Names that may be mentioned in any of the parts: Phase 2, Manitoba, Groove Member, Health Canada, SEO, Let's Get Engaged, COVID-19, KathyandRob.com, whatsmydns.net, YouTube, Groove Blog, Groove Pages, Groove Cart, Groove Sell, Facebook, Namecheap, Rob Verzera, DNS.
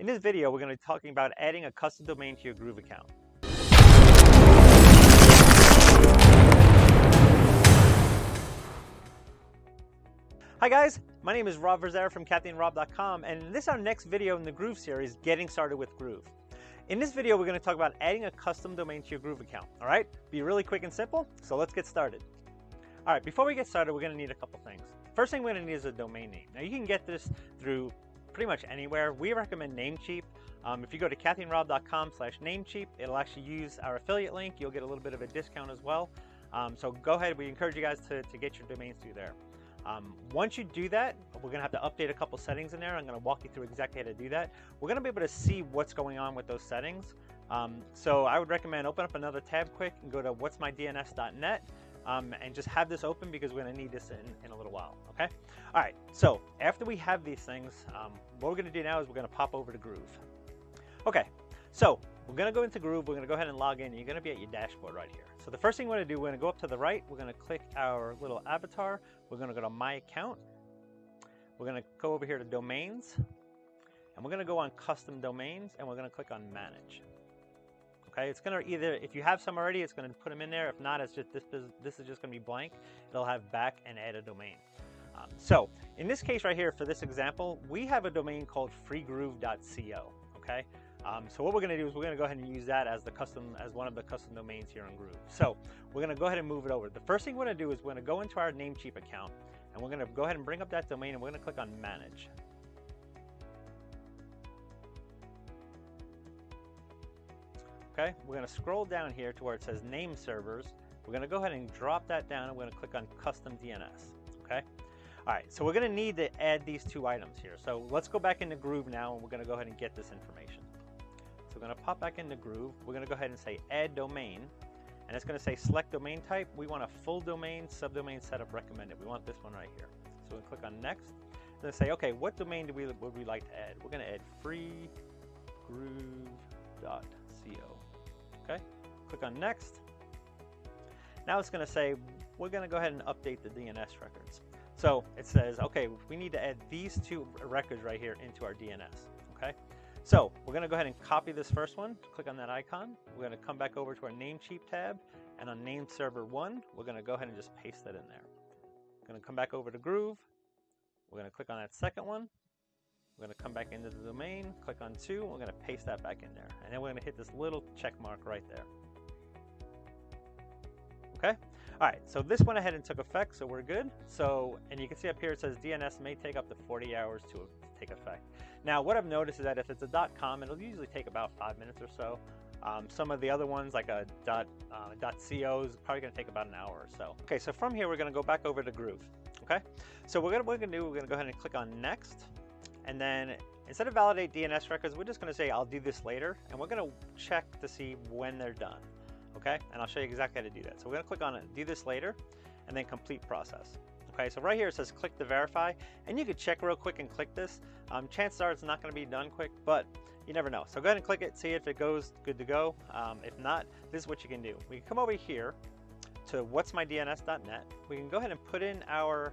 In this video, we're going to be talking about adding a custom domain to your Groove account. Hi guys, my name is Rob Verzera from KathyandRob.com, and this is our next video in the Groove series, Getting Started with Groove. In this video, we're going to talk about adding a custom domain to your Groove account. All right, be really quick and simple, so let's get started. All right, before we get started, we're going to need a couple things. First thing we're going to need is a domain name. Now you can get this through pretty much anywhere. We recommend Namecheap. If you go to KathyandRob.com/Namecheap, it'll actually use our affiliate link. You'll get a little bit of a discount as well. So go ahead, we encourage you guys to get your domains through there. Once you do that, we're gonna have to update a couple settings in there. I'm gonna walk you through exactly how to do that. We're gonna be able to see what's going on with those settings. So I would recommend open up another tab quick and go to whatsmydns.net and just have this open because we're gonna need this in a little while, okay? All right, so after we have these things, what we're gonna do now is we're gonna pop over to Groove. Okay, so we're gonna go into Groove, we're gonna go ahead and log in, and you're gonna be at your dashboard right here. So the first thing we're gonna do, we're gonna go up to the right, we're gonna click our little avatar, we're gonna go to My Account, we're gonna go over here to Domains, and we're gonna go on Custom Domains, and we're gonna click on Manage. Okay, it's gonna either, if you have some already, it's gonna put them in there. If not, it's just this is just gonna be blank. It'll have back and add a domain. So in this case right here, for this example, we have a domain called freegroove.co, okay? So what we're going to do is we're going to go ahead and use that as the custom, as one of the custom domains here on Groove. So we're going to go ahead and move it over. The first thing we're going to do is we're going to go into our Namecheap account, and we're going to go ahead and bring up that domain, and we're going to click on Manage. Okay, we're going to scroll down here to where it says Name Servers. We're going to go ahead and drop that down, and we're going to click on Custom DNS. Okay. All right, so we're going to need to add these two items here. So let's go back into Groove now, and we're going to go ahead and get this information. We're going to pop back into Groove, we're going to go ahead and say add domain, and it's going to say select domain type. We want a full domain, subdomain setup recommended. We want this one right here. So we're going to click on next. It's going to say, okay, what domain would we like to add? We're going to add freegroove.co. Okay, click on next. Now it's going to say, we're going to go ahead and update the DNS records. So it says, okay, we need to add these two records right here into our DNS. Okay. So we're going to go ahead and copy this first one, click on that icon, we're going to come back over to our Namecheap tab, and on Name Server 1, we're going to go ahead and just paste that in there. We're going to come back over to Groove, we're going to click on that second one, we're going to come back into the domain, click on 2, we're going to paste that back in there, and then we're going to hit this little check mark right there. Okay, alright, so this went ahead and took effect, so we're good. So, and you can see up here it says DNS may take up to 40 hours to take effect. Now what I've noticed is that if it's a .com, it'll usually take about 5 minutes or so. Some of the other ones like a .co is probably going to take about an hour or so. Okay, so from here we're going to go back over to Groove. Okay, so we're going to go ahead and click on Next, and then instead of validate DNS records, we're just going to say I'll do this later, and we're going to check to see when they're done. Okay, and I'll show you exactly how to do that. So we're going to click on Do This Later, and then Complete Process. Okay, so right here it says click to verify, and you could check real quick and click this. Chances are it's not going to be done quick, but you never know. So go ahead and click it, see if it goes, good to go. If not, this is what you can do. We can come over here to whatsmydns.net. We can go ahead and put in our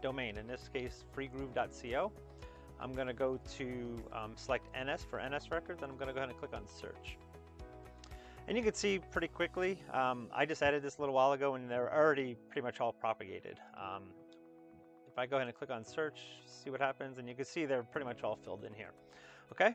domain, in this case freegroove.co. I'm going to go to select NS for NS records, and I'm going to go ahead and click on Search. And you can see pretty quickly, I just added this a little while ago, and they're already pretty much all propagated. If I go ahead and click on Search, see what happens, and you can see they're pretty much all filled in here. Okay,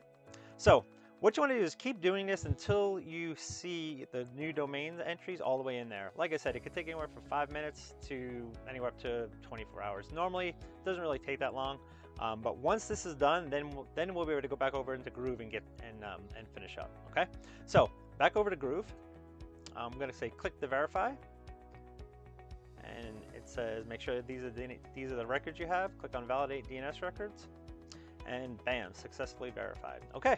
so what you want to do is keep doing this until you see the new domain entries all the way in there. Like I said, it could take anywhere from 5 minutes to anywhere up to 24 hours. Normally, it doesn't really take that long. But once this is done, then we'll be able to go back over into Groove and and finish up. Okay, so back over to Groove. I'm going to say click to verify, and it says make sure that these are the records you have. Click on validate DNS records, and bam, successfully verified. Okay,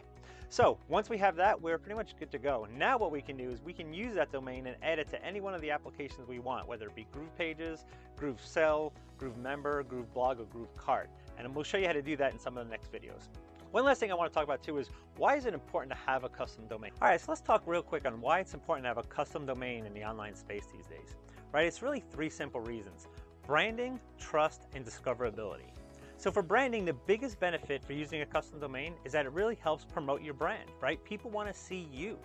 so once we have that, we're pretty much good to go. Now what we can do is we can use that domain and add it to any one of the applications we want, whether it be Groove Pages, Groove Sell, Groove Member, Groove Blog, or Groove Cart, and we'll show you how to do that in some of the next videos. One last thing I want to talk about too is why is it important to have a custom domain? All right, so let's talk real quick on why it's important to have a custom domain in the online space these days. Right, it's really three simple reasons: branding, trust, and discoverability. So for branding, the biggest benefit for using a custom domain is that it really helps promote your brand, right? People want to see you.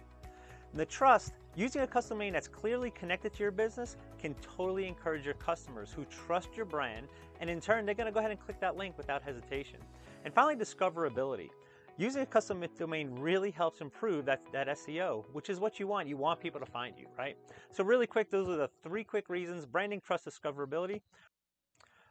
And the trust, using a custom domain that's clearly connected to your business can totally encourage your customers who trust your brand, and in turn, they're going to go ahead and click that link without hesitation. And finally, discoverability. Using a custom domain really helps improve that SEO, which is what you want. You want people to find you, right? So really quick, those are the three quick reasons: branding, trust, discoverability.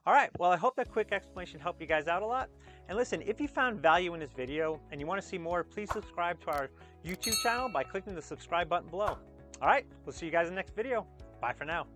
All right, well, I hope that quick explanation helped you guys out a lot. And listen, if you found value in this video and you want to see more, please subscribe to our YouTube channel by clicking the subscribe button below. All right, we'll see you guys in the next video. Bye for now.